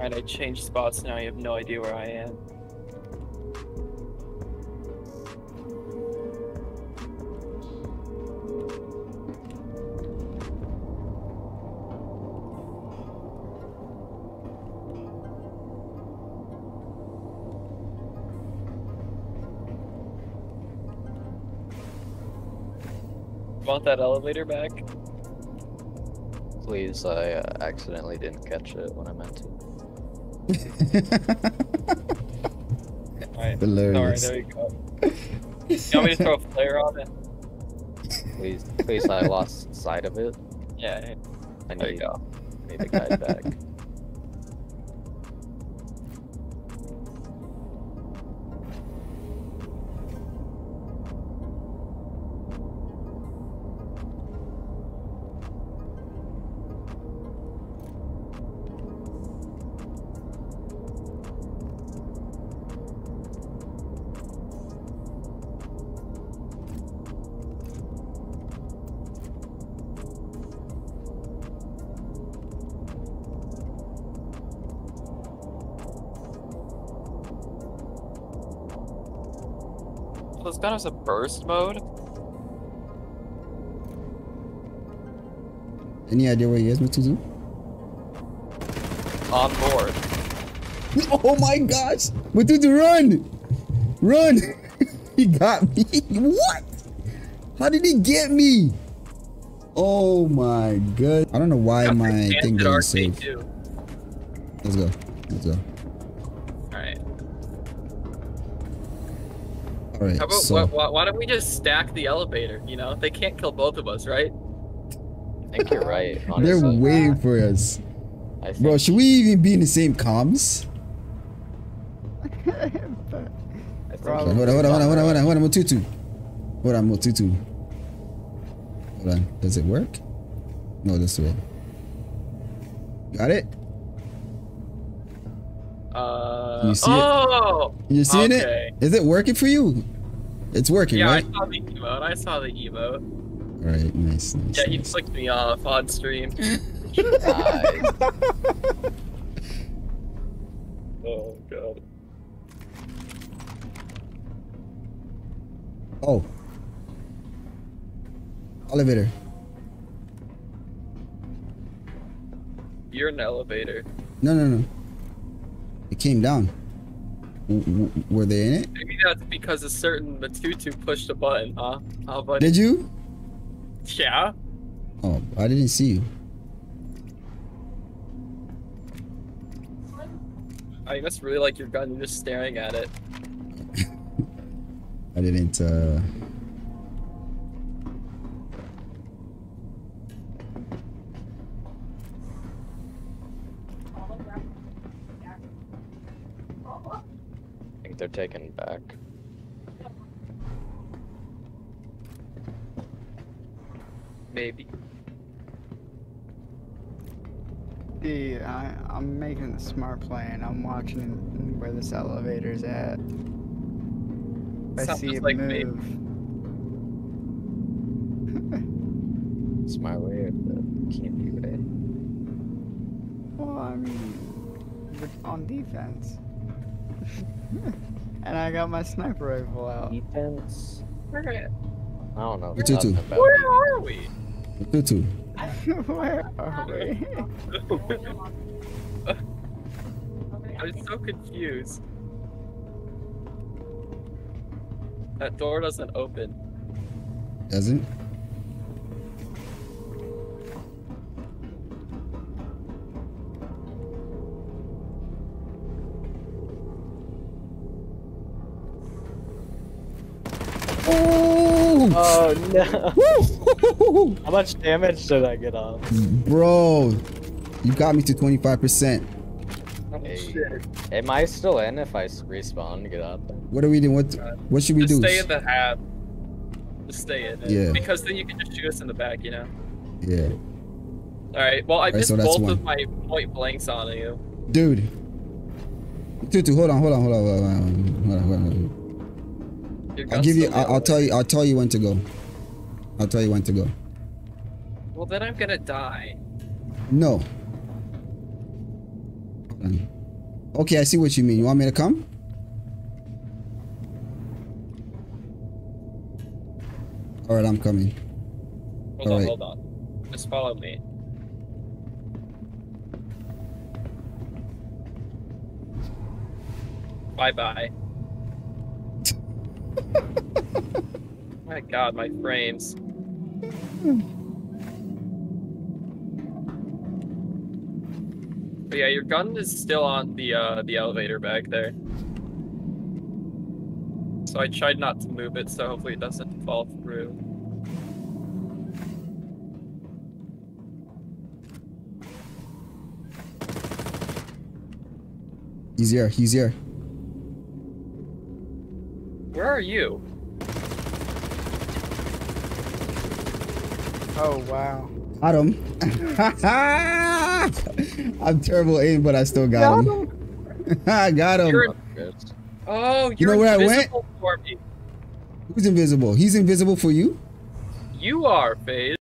Alright, I changed spots now, you have no idea where I am. Want that elevator back? Please, I accidentally didn't catch it when I meant to. Alright, hilarious. Sorry, there you go. You want me to throw a flare on it? Please, please, I lost sight of it. Yeah, I need, there you go. I need a guide back. This gun has a burst mode. Any idea where he is, Matutu? On board. Oh my gosh! Matutu, run! Run! He got me. What? How did he get me? Oh my god. I don't know why my thing didn't save. Let's go. Let's go. Right, how about, so, why don't we just stack the elevator, you know? They can't kill both of us, right? I think you're right, honestly. They're waiting for us. Bro, should we even be in the same comms? Hold on, Matutu. Hold on, Matutu. Hold on, does it work? No, this way. Got it? You see it? You're seeing it? Is it working for you? It's working, right? Yeah, I saw the emote. I saw the emote. Alright, nice, nice. Yeah, nice. He flicked me off on stream. Oh, God. Oh. Elevator. You're an elevator. No, no, no. It came down. Were they in it? Maybe that's because a certain Matutu pushed a button, huh? How about did you? Yeah. Oh, I didn't see you. I must really like your gun. You're just staring at it. I didn't. They're taken back. Maybe. Dude, I'm making the smart play and I'm watching where this elevator's at. I see it like move. It's my way or the candy way. Well, I mean, we're on defense. And I got my sniper rifle out. Defense. I don't know. Matutu. Where are we? Matutu. Where are we? I'm so confused. That door doesn't open. Doesn't? Oh no! How much damage did I get off? Bro, you got me to 25%. Oh, hey, shit. Am I still in if I respawn to get up? What are we doing? What should we do? Stay in the hab. Just stay in it. Yeah. Because then you can just shoot us in the back, you know? Yeah. Alright, well, I missed both of my point blanks on you. Dude. Tutu, hold on. I'll give you. I'll tell you when to go. I'll tell you when to go. Well, then I'm gonna die. No. I'll then. Okay, I see what you mean. You want me to come? All right, I'm coming. Hold on. Just follow me. Bye-bye. My God, my frames. But yeah, your gun is still on the elevator back there. So I tried not to move it, so hopefully it doesn't fall through. He's here, he's here. Where are you? Oh, wow. Got him. I'm terrible at aim, but I still got him. I got him. You know where I went? For me. Who's invisible? He's invisible for you? You are, FaZe.